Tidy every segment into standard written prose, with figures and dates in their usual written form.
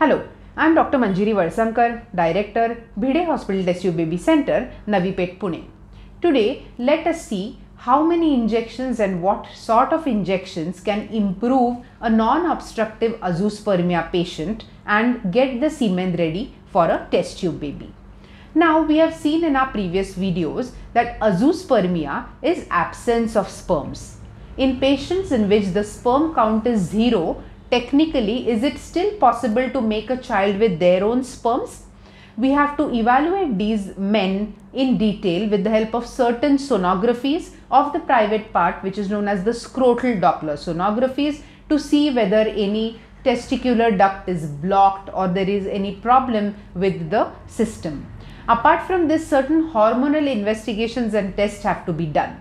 Hello, I am Dr. Manjiri Valsangkar, Director, Bhide Hospital Test Tube Baby Center, Navi Peth Pune. Today, let us see how many injections and what sort of injections can improve a non-obstructive azoospermia patient and get the semen ready for a test tube baby. Now, we have seen in our previous videos that azoospermia is absence of sperms. In patients in which the sperm count is zero, technically, is it still possible to make a child with their own sperms? We have to evaluate these men in detail with the help of certain sonographies of the private part, which is known as the scrotal Doppler sonographies, to see whether any testicular duct is blocked or there is any problem with the system. Apart from this, certain hormonal investigations and tests have to be done.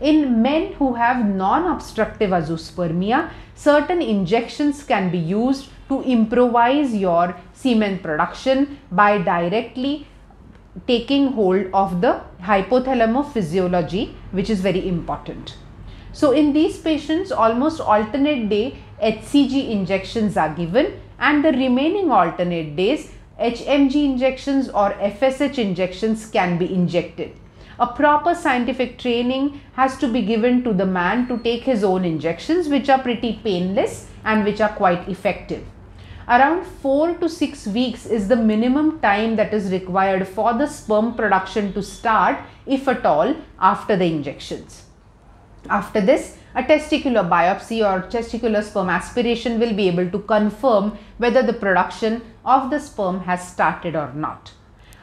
In men who have non-obstructive azoospermia, certain injections can be used to improvise your semen production by directly taking hold of the hypothalamophysiology, which is very important. So in these patients, almost alternate day HCG injections are given, and the remaining alternate days HMG injections or FSH injections can be injected. A proper scientific training has to be given to the man to take his own injections, which are pretty painless and which are quite effective. Around 4 to 6 weeks is the minimum time that is required for the sperm production to start, if at all, after the injections. After this, a testicular biopsy or testicular sperm aspiration will be able to confirm whether the production of the sperm has started or not.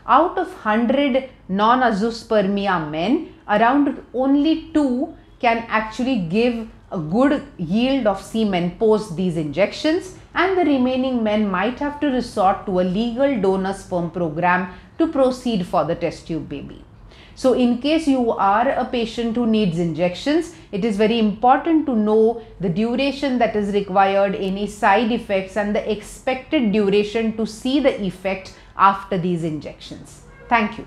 Out of 100 non-azoospermia men, around only 2 can actually give a good yield of semen post these injections, and the remaining men might have to resort to a legal donor sperm program to proceed for the test tube baby. So in case you are a patient who needs injections, it is very important to know the duration that is required, any side effects, and the expected duration to see the effect after these injections. Thank you.